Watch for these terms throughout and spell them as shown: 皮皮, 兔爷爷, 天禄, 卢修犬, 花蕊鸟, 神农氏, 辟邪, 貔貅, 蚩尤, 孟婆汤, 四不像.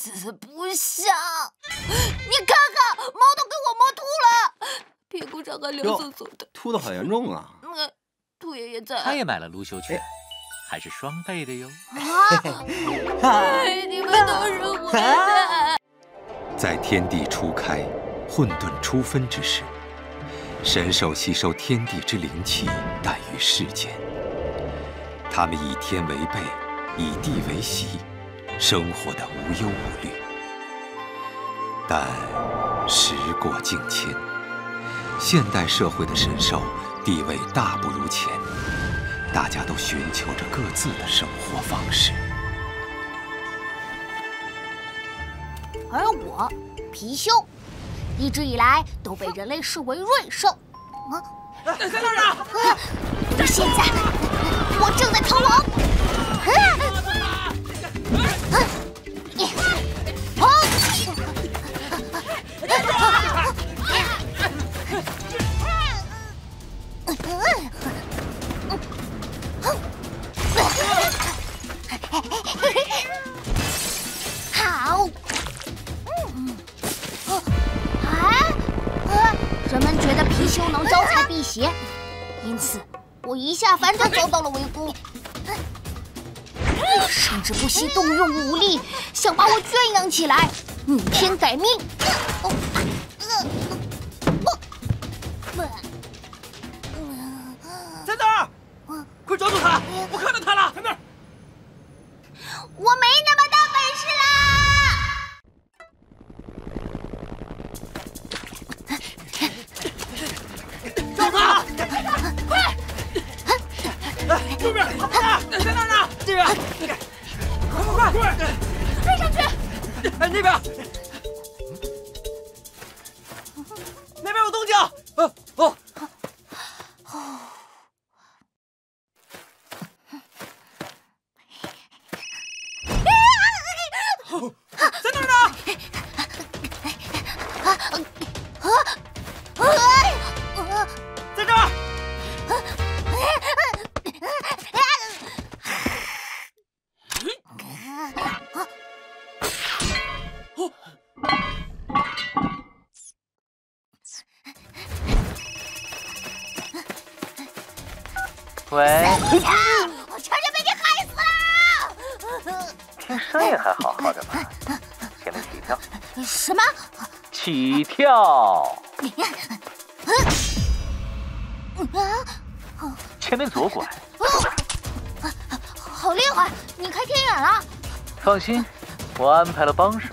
死不相。你看看，猫都给我摸秃了，屁股上还凉飕飕的。秃的好严重啊！兔爷爷在。他也买了卢修犬，还是双倍的哟。啊！你们都是混蛋！在天地初开、混沌初分之时，神兽吸收天地之灵气，诞于世间。它们以天为被，以地为席，生活的无忧无虑。但时过境迁，现代社会的神兽地位大不如前，大家都寻求着各自的生活方式。而我，貔貅，一直以来都被人类视为瑞兽。啊！在那儿呢！啊！现在我正在逃亡。啊！好。 人们觉得貔貅能招财辟邪，因此我一下凡就遭到了围攻，甚至不惜动用武力想把我圈养起来，逆天改命。在那儿，快抓住他！我看到他了，在那儿。我没那么大本事啦！ 右边，在那儿呢。这边，快，追上去！哎，那边，那边有动静。哦，在那儿呢。在这儿。 喂！我差点被你害死了！听声音还好好的嘛，前面起跳。什么？起跳！前面左拐。好厉害！你开天眼了？放心，我安排了帮手。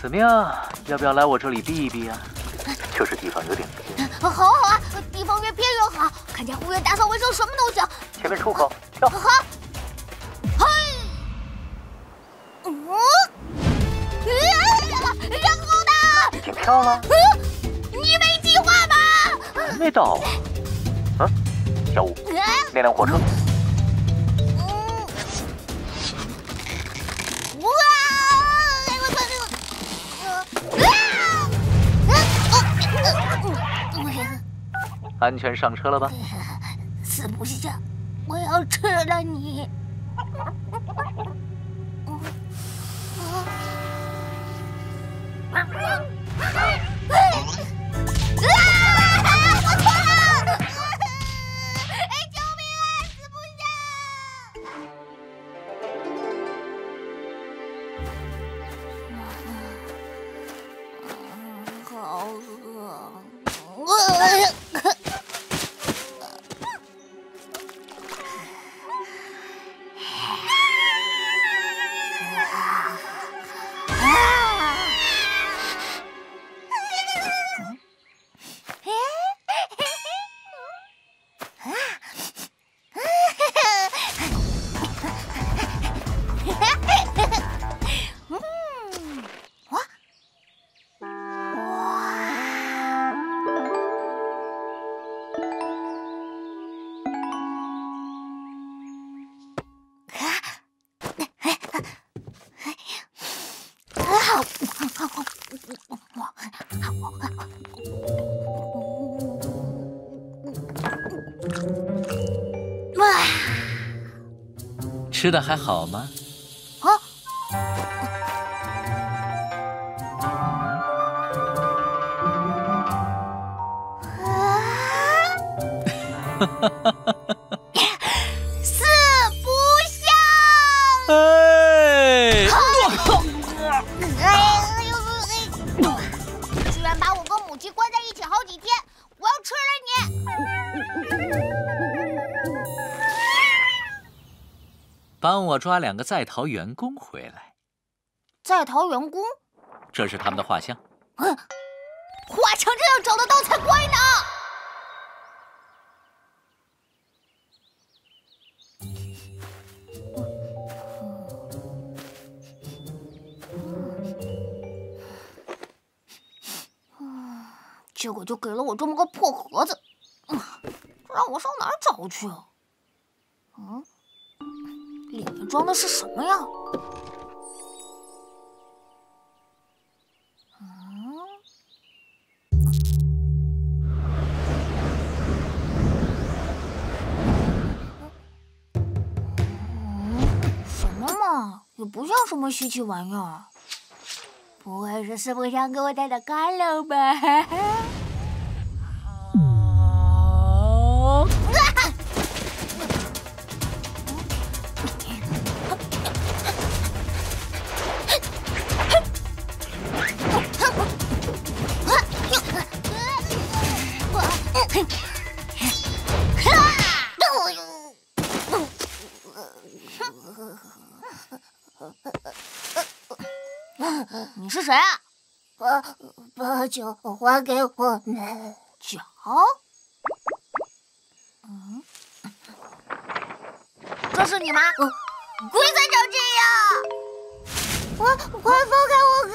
怎么样？要不要来我这里避一避啊？就是地方有点偏。好啊。 地方越偏越好，看家护院、打扫卫生什么都行。前面出口，跳。好。嘿。嗯。然后呢？已经跳了。你没计划吗？还没到啊。小五，那辆火车。哇！ 安全上车了吧？死不相，我要吃了你！我错了！哎，救命啊！死不相！好饿！我。 吃的还好吗？啊。四不像。哎！居然把我跟母鸡关在一起好几天，我要吃了你！帮我抓两个在逃员工回来。在逃员工？这是他们的画像。嗯。 画成这样找得到才怪呢！结果就给了我这么个破盒子，这让我上哪儿找去啊？嗯，里面装的是什么呀？ 也不像什么稀奇玩意儿，不会是四不像给我带的干粮吧？啊！你是谁啊？把脚还给我们。脚？嗯，这是你吗？鬼才长这样！我放开我哥！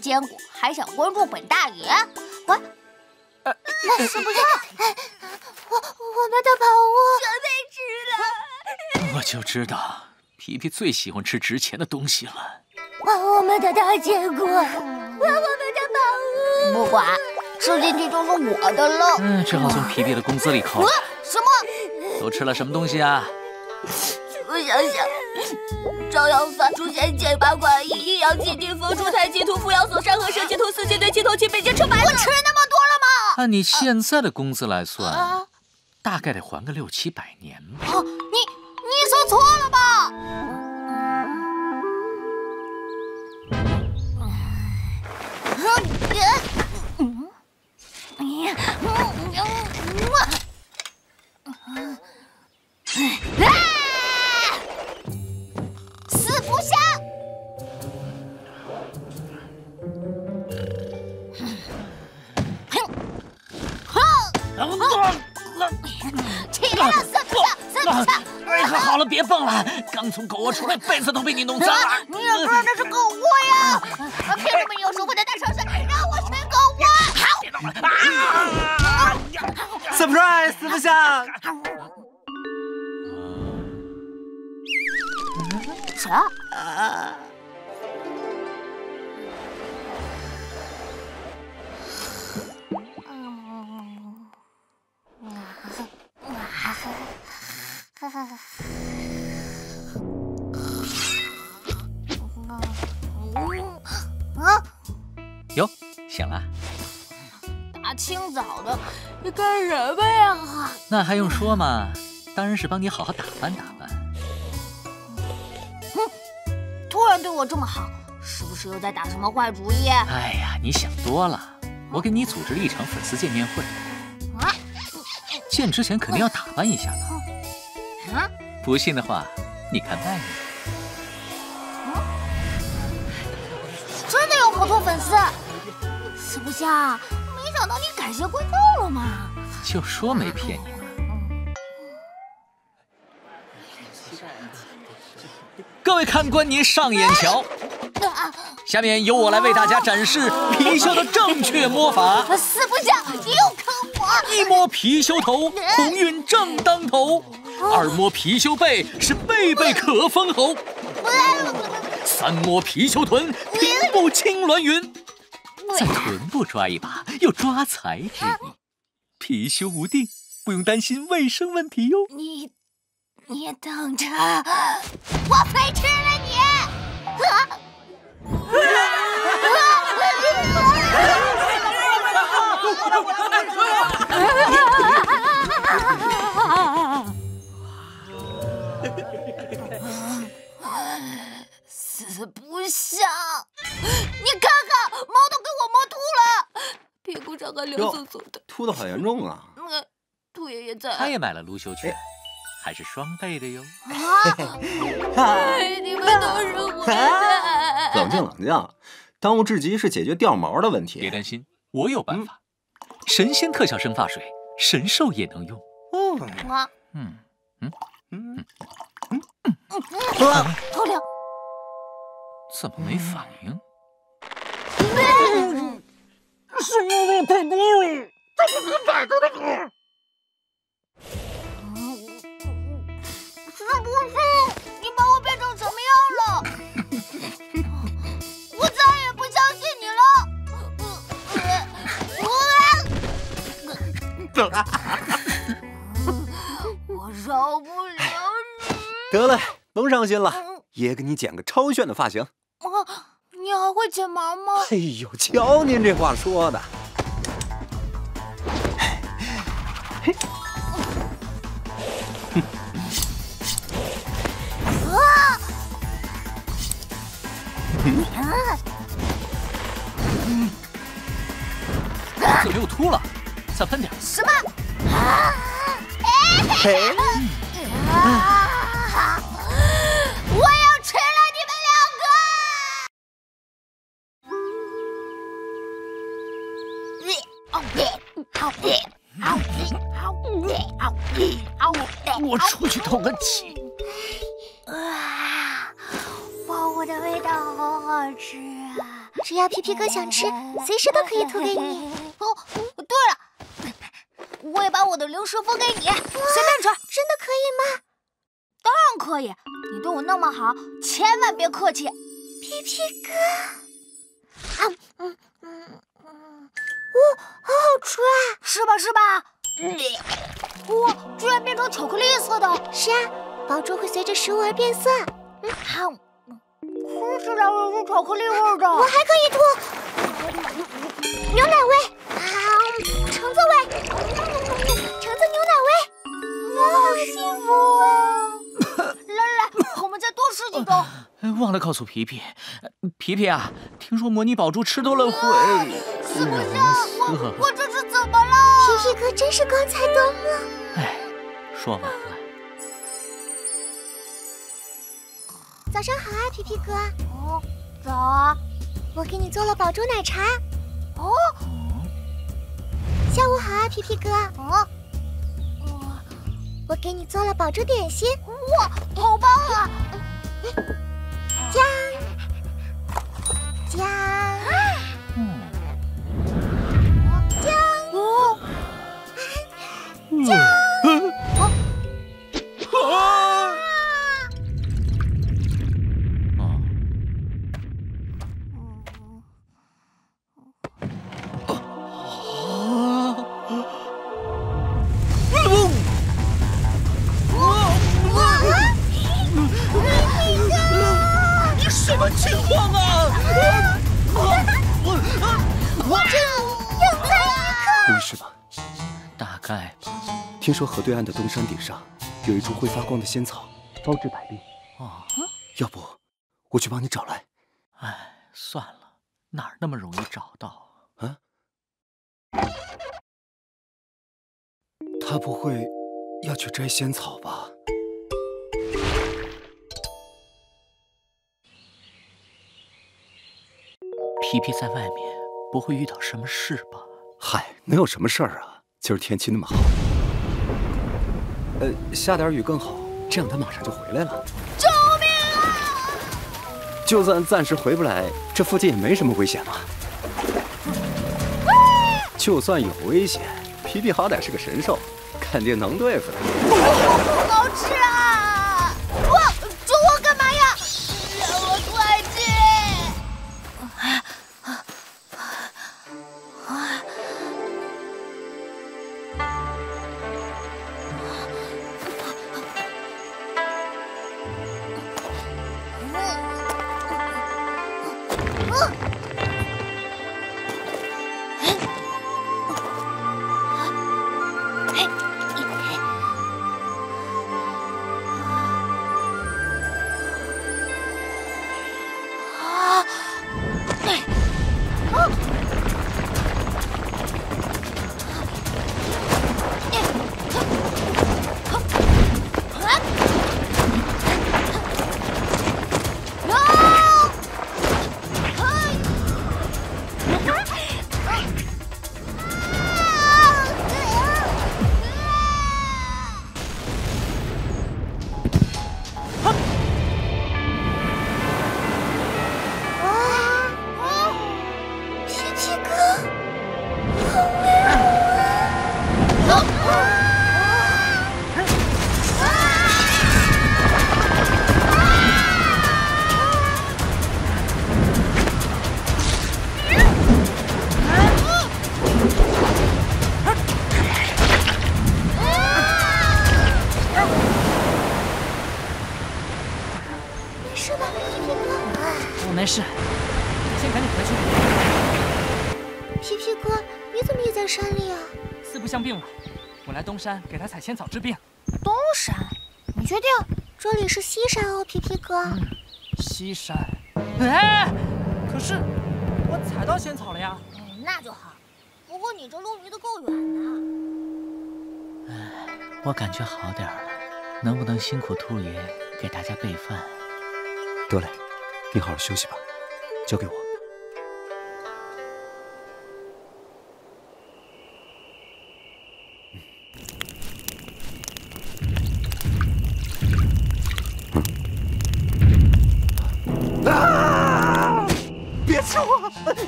坚果还想关注本大爷？滚！是不是？我们的宝物全被吃了。我就知道，皮皮最喜欢吃值钱的东西了。我们的大坚果，我们的宝物。不管，吃进去就是我的了。嗯，只好从皮皮的工资里扣。什么？都吃了什么东西啊？我想想。 朝阳法术仙剑八卦阴阳气定风术太极图扶摇锁山河蛇气图四气对气头气北京车埋了。我吃那么多了吗？按你现在的工资来算，大概得还个6、7百年吧。啊、你说错了吧？别蹦了！刚从狗窝出来，被子都被你弄脏了。你也不知道这是狗窝呀？凭什么你有舒服的大长腿让我睡狗窝？好！别动了！啊 ！Surprise， 四不像。谁啊？哟，醒了？大清早的，你干什么呀？那还用说吗？当然是帮你好好打扮打扮。嗯，对然对我这么好，是不是又在打什么坏主意？哎呀，你想多了。我给你组织了一场粉丝见面会，啊，见之前肯定要打扮一下的。啊？不信的话，你看外面。真的有好多粉丝，四不像，没想到你改邪归正了嘛。就说没骗你。 各位看官，您上眼瞧，下面由我来为大家展示貔貅的正确摸法。四不像，你又坑我！一摸貔貅头，鸿运正当头；二摸貔貅背，是背背可封侯；三摸貔貅臀，平步青鸾云。在臀部抓一把，有抓财之意。貔貅无定，不用担心卫生问题哟。你等着，我白吃了你！四不像，你看看，猫都给我摸秃了，屁股上还流嗖嗖的，秃的好严重啊！兔爷爷在，他也买了卢修犬。 还是双倍的哟！啊！你们都是坏蛋！冷静冷静，当务之急是解决掉毛的问题。别担心，我有办法，神仙特效生发水，神兽也能用。哦，好凉！怎么没反应？是因为太多了，这是你摆的那个。 不是，你把我变成什么样了？我再也不相信你了！我饶不了你！得了，甭伤心了，爷给你剪个超炫的发型。啊，你还会剪毛吗？哎呦，瞧您这话说的。 怎么又秃了？再喷点！什么？啊！我要吃了你们两个！我出去透个气。 我的味道好好吃啊！只要皮皮哥想吃，随时都可以吐给你。哦，对了，我也把我的零食分给你，随便吃。真的可以吗？当然可以，你对我那么好，千万别客气。皮皮哥，哦，好好吃啊！是吧？是吧？哦，居然变成巧克力色的。是啊，宝珠会随着食物而变色。好。 可是哪有是巧克力味的？我还可以吐牛奶味，橙子味，橙子牛奶味，我好幸福啊！来，我们再多吃几周。忘了告诉皮皮，皮皮啊，听说魔女宝珠吃多了会……是不是？我这是怎么了？皮皮哥真是光彩夺目。哎，说完了。 早上好啊，皮皮哥。哦，早啊！我给你做了宝珠奶茶。哦。下午好啊，皮皮哥。哦。我给你做了宝珠点心。哇，好棒啊！姜。姜。哦。姜。 听说河对岸的东山顶上有一株会发光的仙草，包治百病。哦，要不我去帮你找来。哎，算了，哪儿那么容易找到啊？他不会要去摘仙草吧？ 皮皮在外面不会遇到什么事吧？嗨，能有什么事儿啊？今儿天气那么好，下点雨更好，这样他马上就回来了。救命啊！就算暂时回不来，这附近也没什么危险嘛。啊、就算有危险，皮皮好歹是个神兽，肯定能对付的。好吃啊！哇，抓我干嘛呀？让我快去！ 山给他采仙草治病。东山，你确定这里是西山哦，皮皮哥？西山。哎，可是我采到仙草了呀。那就好。不过你这路迷得够远的。哎，我感觉好点了。能不能辛苦兔爷给大家备饭？得嘞，你好好休息吧，交给我。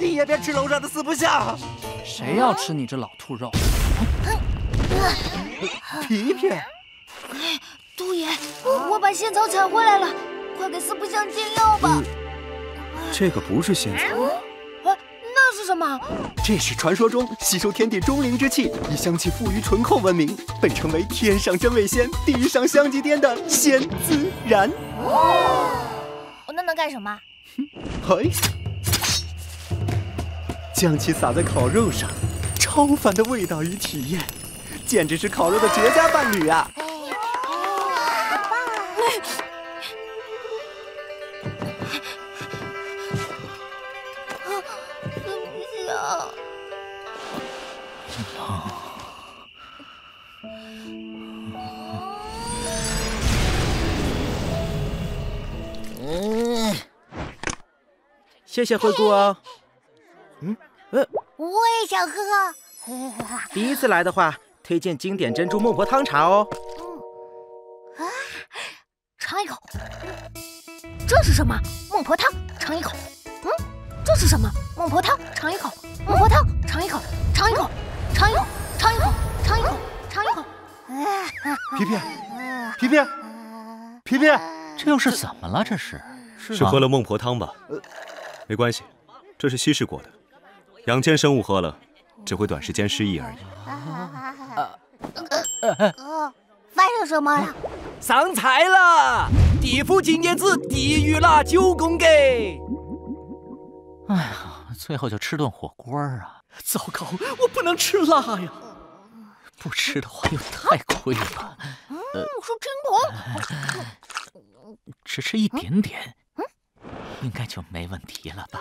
你也别吃楼上的四不像，谁要吃你这老兔肉？皮皮，哎，兔爷，我把仙草采回来了，快给四不像煎药吧。这个不是仙草，那是什么？这是传说中吸收天地钟灵之气，以香气馥郁醇厚闻名，被称为天上真味仙，地上香极颠的仙自然。哦，那能干什么？嘿。 将其撒在烤肉上，超凡的味道与体验，简直是烤肉的绝佳伴侣啊！谢谢灰姑啊。 我也想喝。第一次来的话，推荐经典珍珠孟婆汤茶哦。嗯啊，尝一口。这是什么？孟婆汤，尝一口。嗯，这是什么？孟婆汤，尝一口。孟婆汤，尝一口。尝一口，尝一口，尝一口，尝一口，尝一口。皮皮，皮皮，皮皮，这又是怎么了？这是是喝了孟婆汤吧？没关系，这是稀释过的。 阳间生物喝了，只会短时间失忆而已。发生什么了？上菜了！地府今年子地狱辣九宫格。哎呀，最后就吃顿火锅啊！糟糕，我不能吃辣呀！不吃的话又太亏了。我说真空，只吃一点点。嗯。应该就没问题了吧？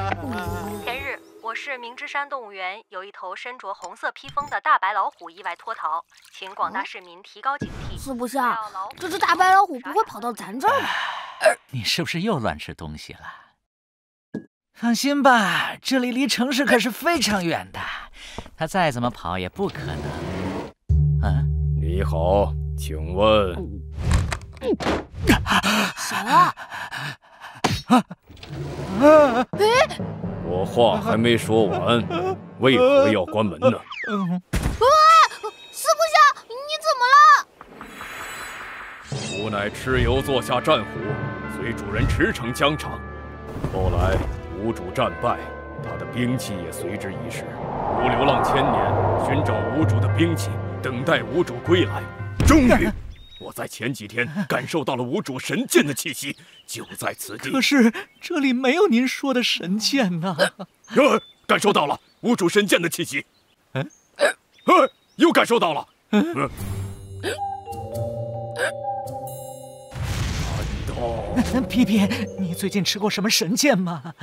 前日，我市明之山动物园有一头身着红色披风的大白老虎意外脱逃，请广大市民提高警惕。死不上，这只大白老虎不会跑到咱这儿吧？你是不是又乱吃东西了？ 放心吧，这里离城市可是非常远的，他再怎么跑也不可能。啊，你好，请问？谁啊？我话还没说完，为何要关门呢？啊！四不像，你怎么了？吾乃蚩尤座下战虎，随主人驰骋疆场，后来。 吾主战败，他的兵器也随之遗失。吾流浪千年，寻找吾主的兵器，等待吾主归来。终于，我在前几天感受到了吾主神剑的气息，就在此地。可是这里没有您说的神剑呐！感受到了吾主神剑的气息。又感受到了。皮皮，你最近吃过什么神剑吗？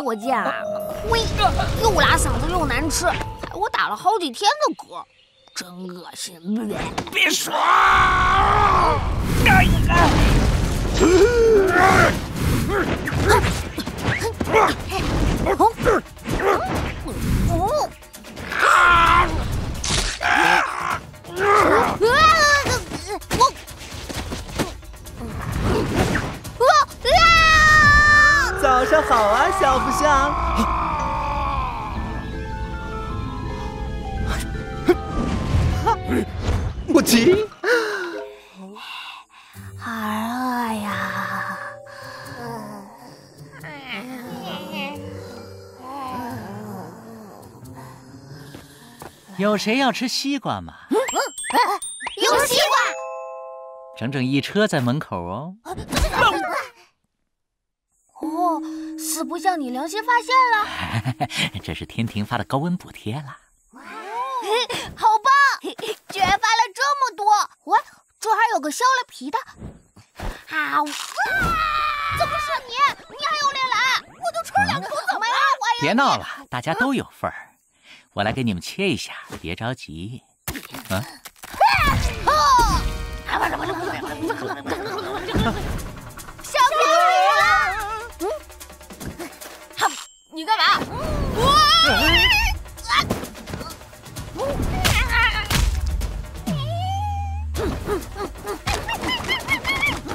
破剑啊！呸！又拉嗓子又难吃，害我打了好几天的嗝，真恶心！别说！早上好啊，小不像。莫急，好饿呀！有谁要吃西瓜吗？有西瓜，整整一车在门口哦。 哦，四不像你良心发现了，这是天庭发的高温补贴了。好棒，居然发了这么多！喂，这还有个削了皮的。啊！怎么是你？你还有脸来？我都吃了两口，怎么了？别闹了，大家都有份儿。我来给你们切一下，别着急。啊！哦！小皮。 你干嘛？哇！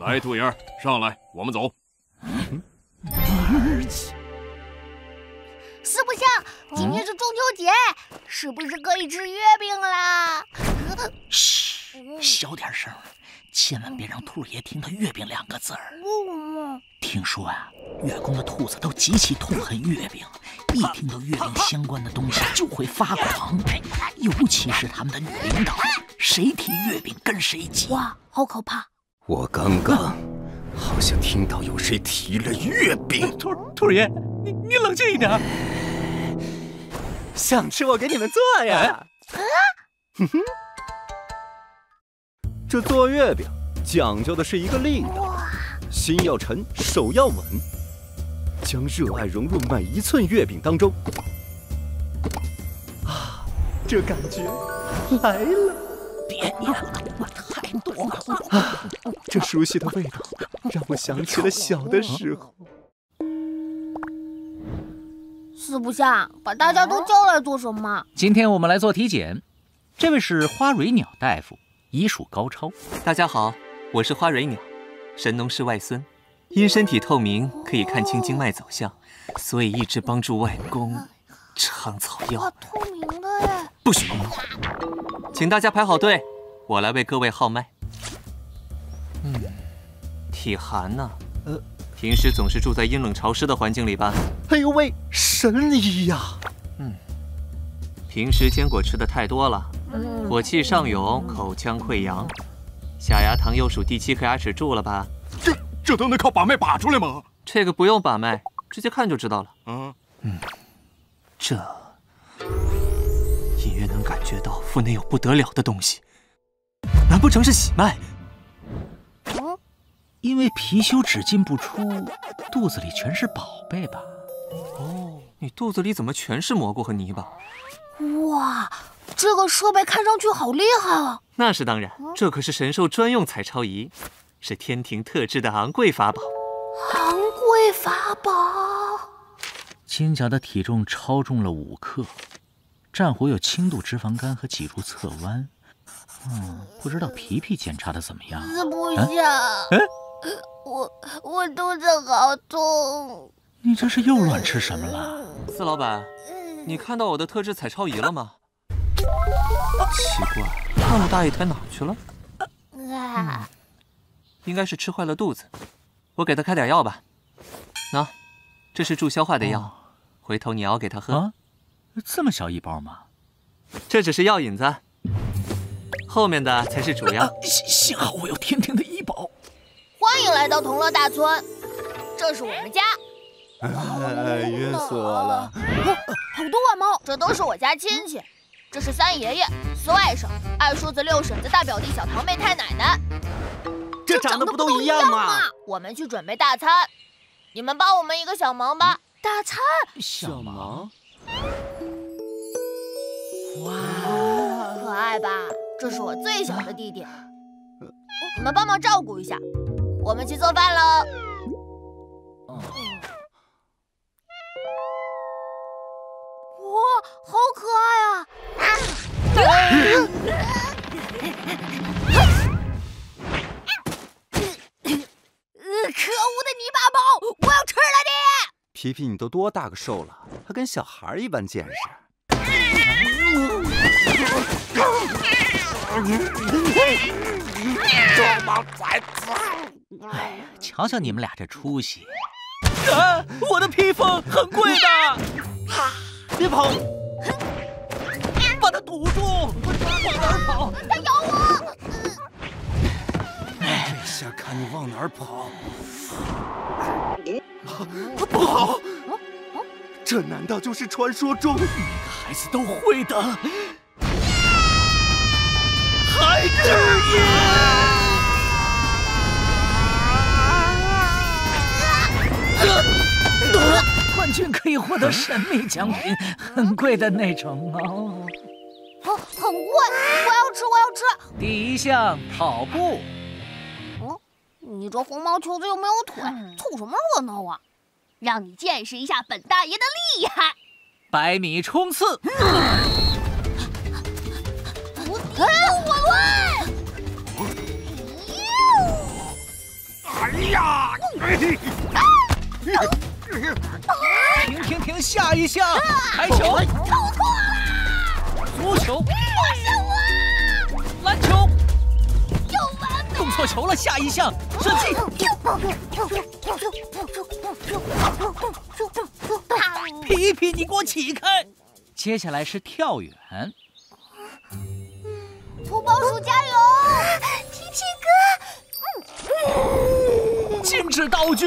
来，兔爷，上来，我们走。四不像，今天是中秋节，是不是可以吃月饼啦？嘘，小点声，千万别让兔爷听到“月饼”两个字儿。听说啊，月宫的兔子都极其痛恨月饼。 一听到月饼相关的东西就会发狂，尤其是他们的女领导，谁提月饼跟谁急。哇，好可怕！我刚刚好像听到有谁提了月饼。兔爷，你冷静一点。想吃我给你们做呀！啊！这做月饼讲究的是一个力道，心要沉，手要稳，将热爱融入每一寸月饼当中。啊，这感觉来了！别念了，太多了。啊，这熟悉的味道让我想起了小的时候。四不像，把大家都叫来做什么？今天我们来做体检。 这位是花蕊鸟大夫，医术高超。大家好，我是花蕊鸟，神农氏外孙。因身体透明，可以看清经脉走向，所以一直帮助外公尝草药。透明的哎！不许！请大家排好队，我来为各位号脉。嗯，体寒呢？平时总是住在阴冷潮湿的环境里吧？哎呦喂，神医呀！嗯，平时坚果吃的太多了。 火气上涌，口腔溃疡，下牙膛右数第7颗牙齿蛀了吧？这都能靠把脉把出来吗？这个不用把脉，直接看就知道了。这隐约能感觉到腹内有不得了的东西，难不成是喜脉？因为貔貅只进不出，肚子里全是宝贝吧？哦，你肚子里怎么全是蘑菇和泥巴？哇！ 这个设备看上去好厉害啊！那是当然，这可是神兽专用彩超仪，是天庭特制的昂贵法宝。昂贵法宝！金甲的体重超重了5克，战虎有轻度脂肪肝和脊柱侧弯。不知道皮皮检查的怎么样？是不像。我肚子好痛。你这是又乱吃什么了？司老板，你看到我的特制彩超仪了吗？ 奇怪，那么大一台哪去了？应该是吃坏了肚子。我给他开点药吧。喏，这是助消化的药，回头你熬给他喝。啊，这么小一包吗？这只是药引子，后面的才是主药。幸好我有天庭的医保。欢迎来到同乐大村，这是我们家。晕死我了！好多外猫，这都是我家亲戚。 这是三爷爷、四外甥、二叔子、六婶子、大表弟、小堂妹、太奶奶，这长得不都一样吗？我们去准备大餐，你们帮我们一个小忙吧。大餐？小忙？哇，可爱吧？这是我最小的弟弟，你们帮忙照顾一下，我们去做饭喽。哇，好可爱啊！ 可恶的泥巴猫，我要吃了你！皮皮，你都多大个兽了，还跟小孩一般见识。哎呀，瞧瞧你们俩这出息！啊，我的披风很贵的，别跑！ 把它堵住！我往哪儿跑？它咬我！这下看你往哪儿跑！不好！这难道就是传说中每个孩子都会的孩之夜？冠军可以获得神秘奖品，很贵的那种哦。 很贵，我要吃，我要吃！第一项跑步。你这红毛球子又没有腿，凑什么热闹啊？让你见识一下本大爷的厉害！100米冲刺。哎呀！停！下一项，排球。凑错了。 足球，篮球，又完美，动错球了。下一项射击，皮皮，你给我起开！接下来是跳远。土拨鼠加油，皮皮哥！禁止道具，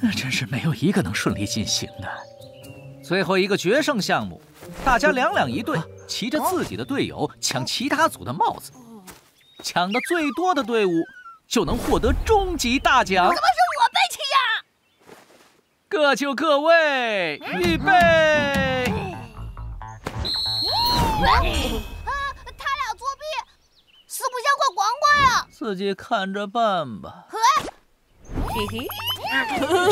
那真是没有一个能顺利进行的。最后一个决胜项目。 大家2两一队，骑着自己的队友抢其他组的帽子。抢的最多的队伍就能获得终极大奖。怎么是我背弃呀？各就各位，预备。他俩作弊，四不像怪黄瓜呀！自己看着办吧。嘿嘿。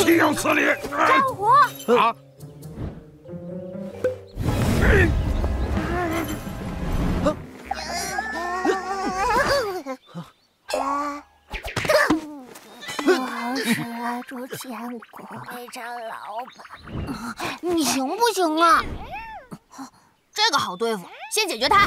岂有此理！战火啊！我是猪千骨非常老板，你行不行啊？这个好对付，先解决他。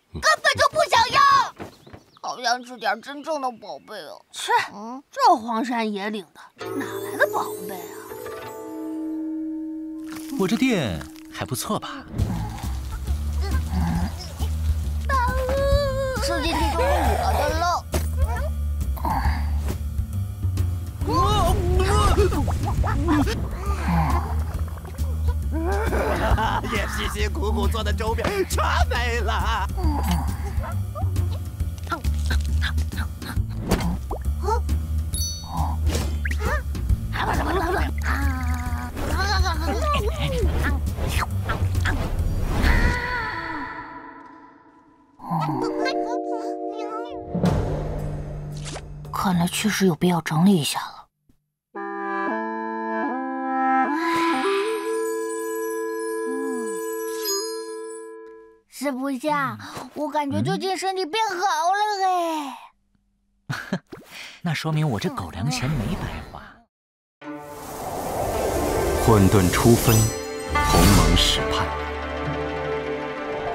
本就不想要。好想吃点真正的宝贝哦。切，这荒山野岭的，哪来的宝贝啊？ 我这店还不错吧？世界地图我的喽！也辛辛苦苦做的周边全没了。看来确实有必要整理一下了。是不是啊？我感觉最近身体变好了哎。那说明我这狗粮钱没白花。混沌初分，鸿蒙始判。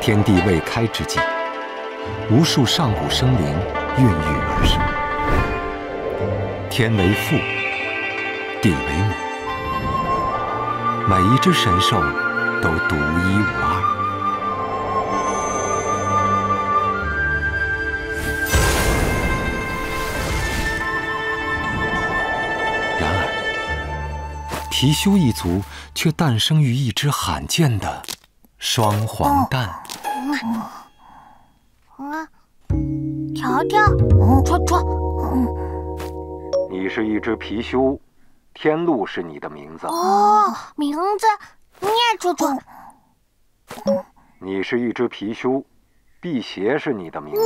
天地未开之际，无数上古生灵孕育而生。 天为父，地为母，每一只神兽都独一无二。然而，貔貅一族却诞生于一只罕见的双黄蛋。条条，戳戳。你是一只貔貅，天禄是你的名字。哦，名字念出去。你是一只貔貅，辟邪是你的名字。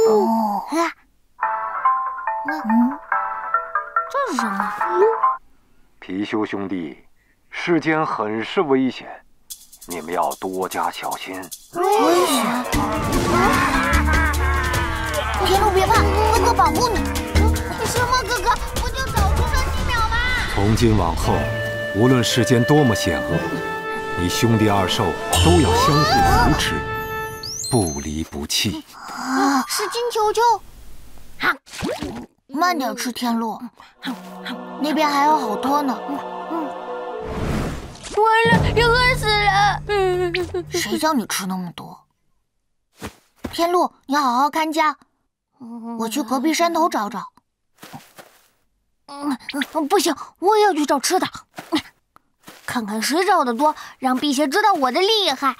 这是什么？貔貅兄弟，世间很是危险，你们要多加小心。危险！别怕，别怕，哥哥保护你。什么哥哥？ 从今往后，无论世间多么险恶，你兄弟二兽都要相互扶持，不离不弃。是金球球，慢点吃天禄，那边还有好多呢。完了，要饿死了！谁叫你吃那么多？天禄，你好好看家，我去隔壁山头找找。 不行，我也要去找吃的，看看谁找的多，让辟邪知道我的厉害。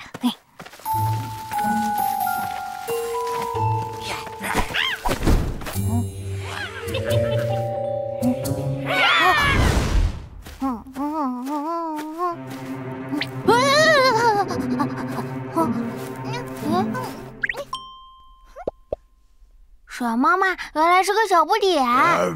水妈妈原来是个小不点。 啊！